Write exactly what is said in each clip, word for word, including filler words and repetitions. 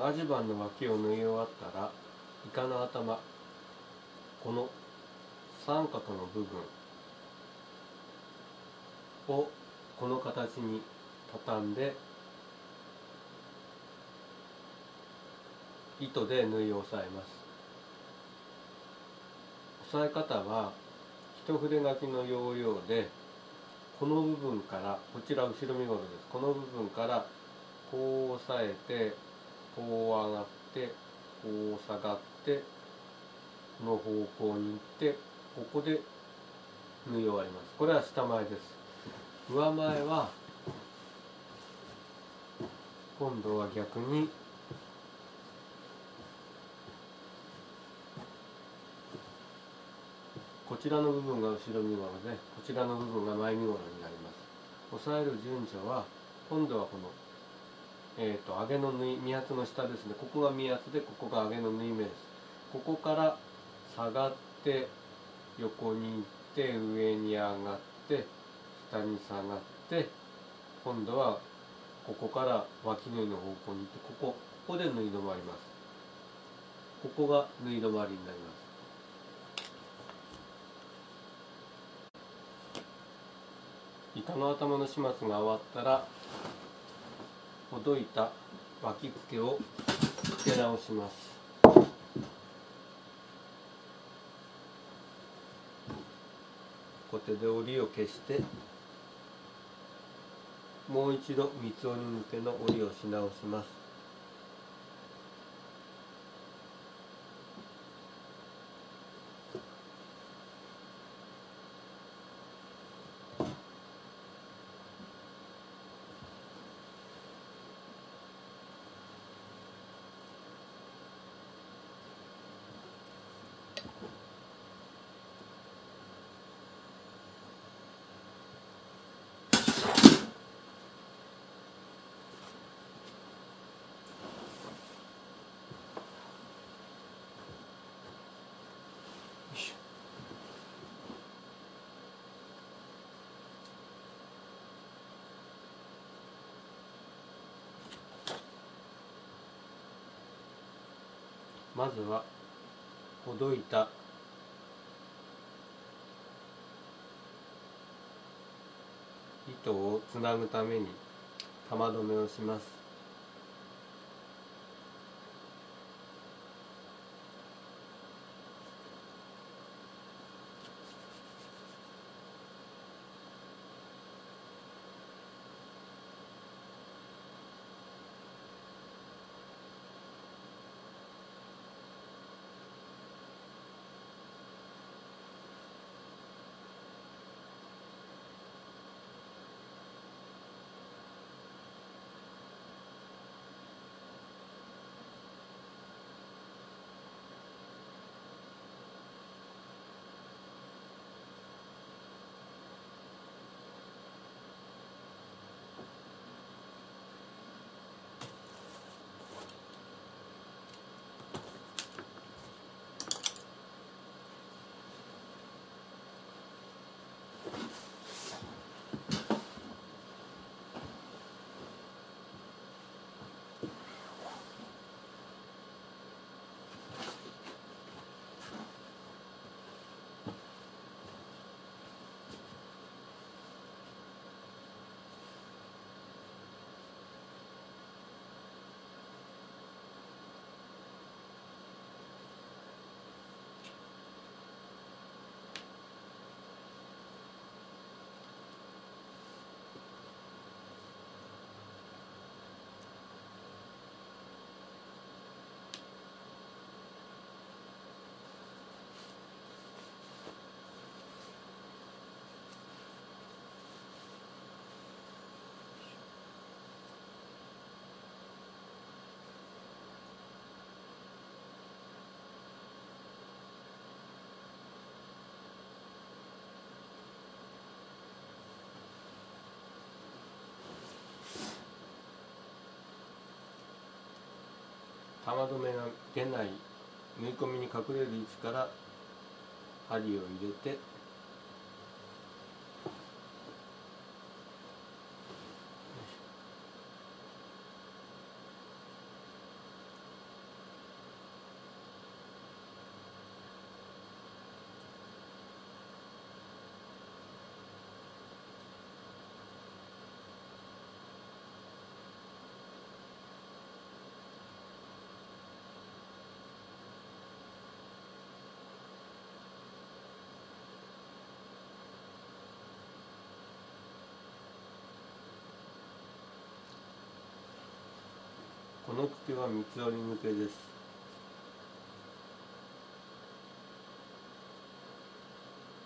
長襦袢の脇を縫い終わったら、イカの頭、この三角の部分をこの形に畳んで、糸で縫い押さえます。押さえ方は一筆書きの要領で、この部分から、こちら後ろ身ごろです、この部分からこう押さえて、こう上がって、こう下がって、この方向に行って、ここで縫い終わります。これは下前です。上前は今度は逆に、こちらの部分が後ろ身ごろで、こちらの部分が前身ごろになります。押さえる順序は、今度はこの、えーと、上げの縫い、身厚の下ですね。ここが身厚で、ここが上げの縫い目です。ここから下がって、横に行って、上に上がって、下に下がって、今度はここから脇縫いの方向に行って、ここ、ここで縫い止まります。ここが縫い止まりになります。イカの頭の始末が終わったら、ほどいた脇付けを付け直します。小手で折りを消して、もう一度三つ折り向けの折りをし直します。まずはほどいた糸をつなぐために玉留めをします。玉留めが出ない縫い込みに隠れる位置から針を入れて、この茎は三つ折り抜けです。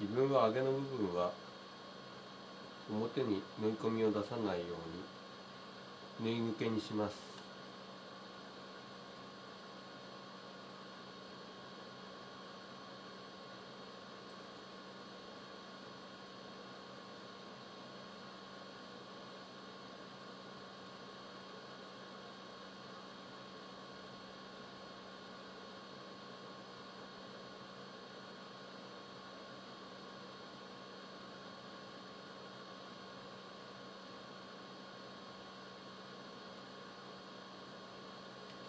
自分は上げの部分は表に縫い込みを出さないように縫い抜けにします。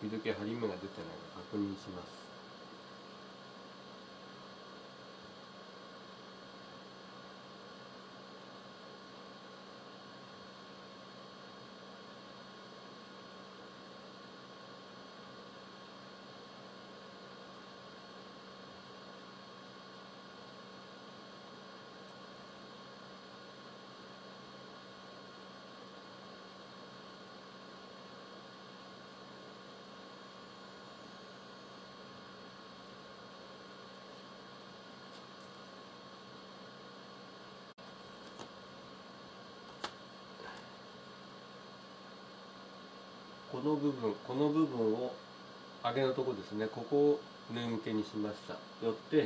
時々針目が出てないか確認します。この部分、この部分を上げのとこですね、ここを縫い抜けにしました。よって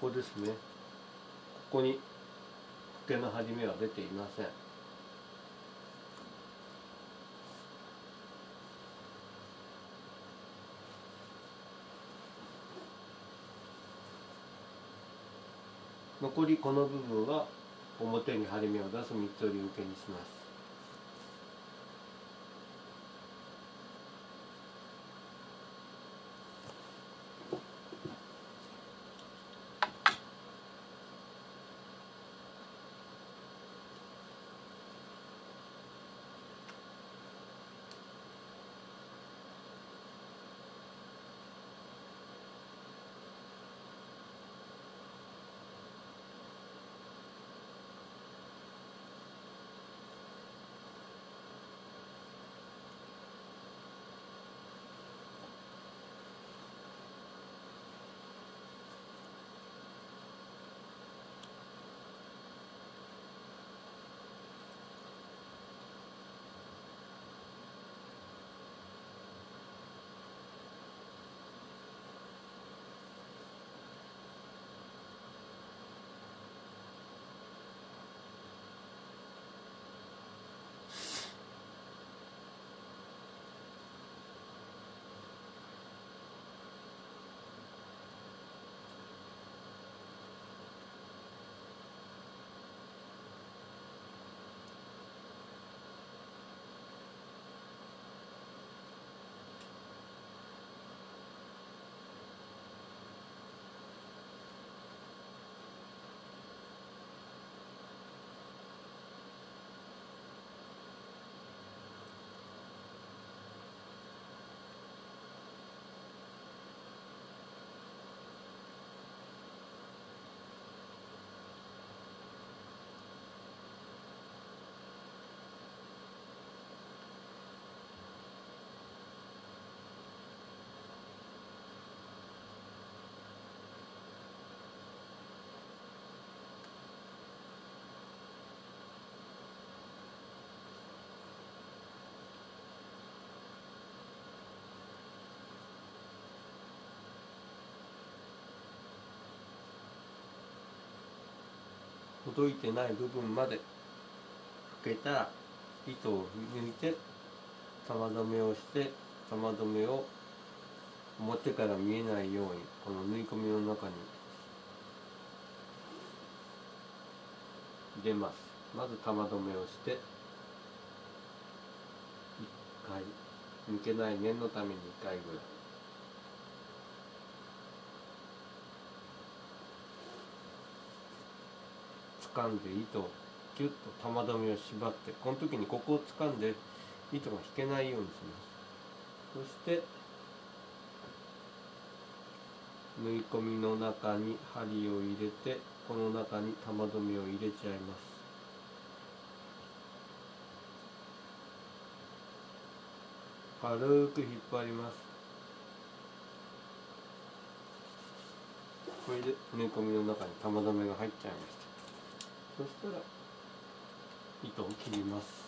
ここですね、ここにコケの針目は出ていません。残りこの部分は表に針目を出す三つ折り抜けにします。届いてない部分までかけたら糸を抜いて玉留めをして、玉留めを表から見えないようにこの縫い込みの中に入れます。まず玉留めをしていっかい、抜けない念のためにいっかいぐらい。掴んで糸をギュッと玉留めを縛って、この時にここを掴んで糸が引けないようにします。そして縫い込みの中に針を入れて、この中に玉留めを入れちゃいます。軽く引っ張ります。これで縫い込みの中に玉留めが入っちゃいました。そしたら糸を切ります。